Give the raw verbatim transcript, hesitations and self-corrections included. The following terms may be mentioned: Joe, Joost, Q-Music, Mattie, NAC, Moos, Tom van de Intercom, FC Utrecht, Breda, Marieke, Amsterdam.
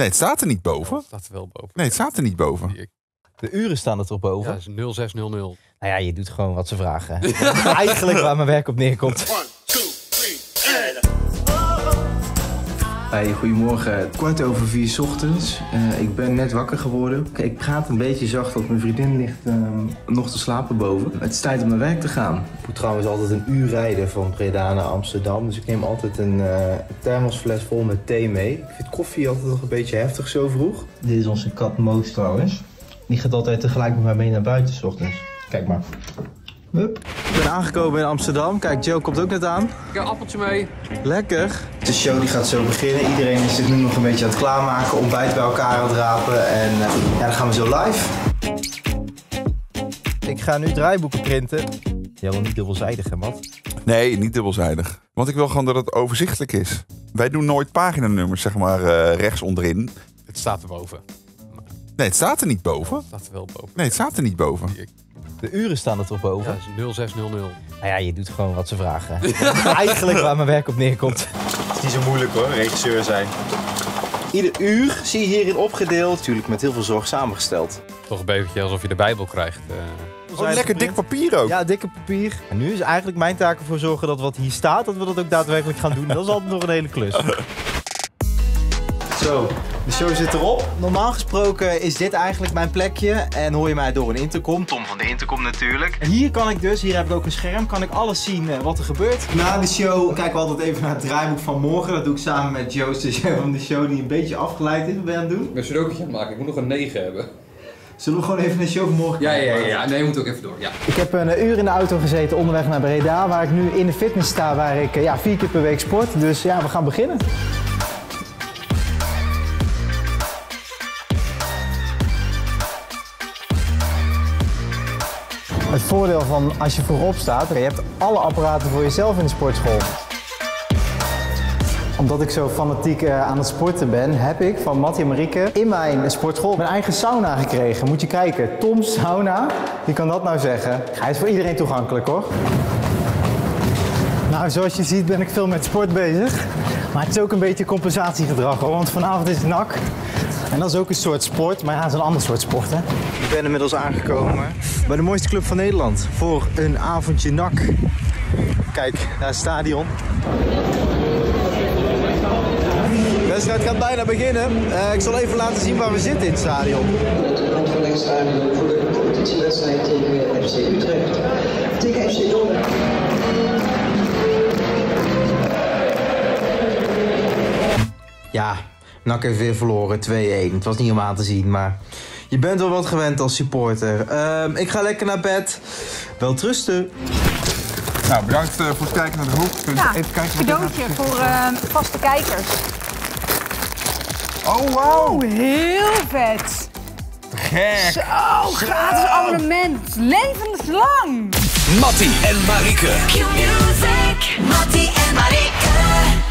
Nee, het staat er niet boven. Ja, het staat er wel boven. Nee, het staat er niet boven. De uren staan er toch boven? Ja, dat is nul zes nul nul. Nou ja, je doet gewoon wat ze vragen. Dat is eigenlijk waar mijn werk op neerkomt. Hey, goedemorgen, kwart over vier 's ochtends. Uh, ik ben net wakker geworden. Ik praat een beetje zacht, want mijn vriendin ligt uh, nog te slapen boven. Het is tijd om naar werk te gaan. Ik moet trouwens altijd een uur rijden van Breda naar Amsterdam. Dus ik neem altijd een uh, thermosfles vol met thee mee. Ik vind koffie altijd nog een beetje heftig zo vroeg. Dit is onze kat Moos trouwens. Die gaat altijd tegelijk met mij mee naar buiten 's ochtends. Kijk maar. Hup. Ik ben aangekomen in Amsterdam. Kijk, Joe komt ook net aan. Ik heb een appeltje mee. Lekker. De show die gaat zo beginnen. Iedereen is zich nu nog een beetje aan het klaarmaken, ontbijt bij elkaar aan het rapen. En ja, dan gaan we zo live. Ik ga nu draaiboeken printen. Ja, wel niet dubbelzijdig, hè, Matt? Nee, niet dubbelzijdig. Want ik wil gewoon dat het overzichtelijk is. Wij doen nooit paginanummers, zeg maar, uh, rechts onderin. Het staat erboven. Nee, het staat er niet boven. Het staat er wel boven. Nee, het staat er niet boven. De uren staan er toch boven? Ja, dat is nul zes nul nul. Nou ja, je doet gewoon wat ze vragen. Dat is eigenlijk waar mijn werk op neerkomt. Het is niet zo moeilijk hoor, regisseur zijn. Ieder uur zie je hierin opgedeeld. Natuurlijk met heel veel zorg samengesteld. Toch een beetje alsof je de Bijbel krijgt. Uh... Oh, lekker dik papier ook. Ja, dikke papier. En nu is eigenlijk mijn taak ervoor zorgen dat wat hier staat, dat we dat ook daadwerkelijk gaan doen. Dat is altijd nog een hele klus. Zo, de show zit erop. Normaal gesproken is dit eigenlijk mijn plekje en hoor je mij door een intercom. Tom van de Intercom natuurlijk. En hier kan ik dus, hier heb ik ook een scherm, kan ik alles zien wat er gebeurt. Na de show kijken we altijd even naar het draaiboek van morgen. Dat doe ik samen met Joost, de chef van de show, die een beetje afgeleid is. Wat ben je aan het doen? Een sudoku'tje maken, ik moet nog een negen hebben. Zullen we gewoon even naar de show van morgen? Ja, ja, ja, ja. Nee, we moeten ook even door. Ja. Ik heb een uur in de auto gezeten onderweg naar Breda, waar ik nu in de fitness sta, waar ik ja, vier keer per week sport. Dus ja, we gaan beginnen. Het voordeel van als je voorop staat, je hebt alle apparaten voor jezelf in de sportschool. Omdat ik zo fanatiek aan het sporten ben, heb ik van Mattie en Marieke in mijn sportschool mijn eigen sauna gekregen. Moet je kijken, Tom's sauna, wie kan dat nou zeggen? Hij is voor iedereen toegankelijk hoor. Nou, zoals je ziet ben ik veel met sport bezig. Maar het is ook een beetje compensatiegedrag hoor, want vanavond is het N A C. En dat is ook een soort sport, maar ja, dat is een ander soort sport, hè? Ik ben inmiddels aangekomen bij de mooiste club van Nederland voor een avondje N A C. Kijk, naar het stadion. De wedstrijd gaat bijna beginnen. Uh, ik zal even laten zien waar we zitten in het stadion. Het handverlengsstadion voor de competitiewedstrijd tegen F C Utrecht. Tegen F C Donner. Ja. N A C heeft weer verloren, twee een. Het was niet om aan te zien, maar je bent wel wat gewend als supporter. Uh, ik ga lekker naar bed. Welterusten. Nou, bedankt uh, voor het kijken naar de hoek. Ja, even kijken een cadeautje voor uh, vaste kijkers. Oh, wow. Oh, heel vet. Gek. Zo, gratis abonnement. Levenslang. Mattie en Marieke. Q-Music. Mattie en Marieke.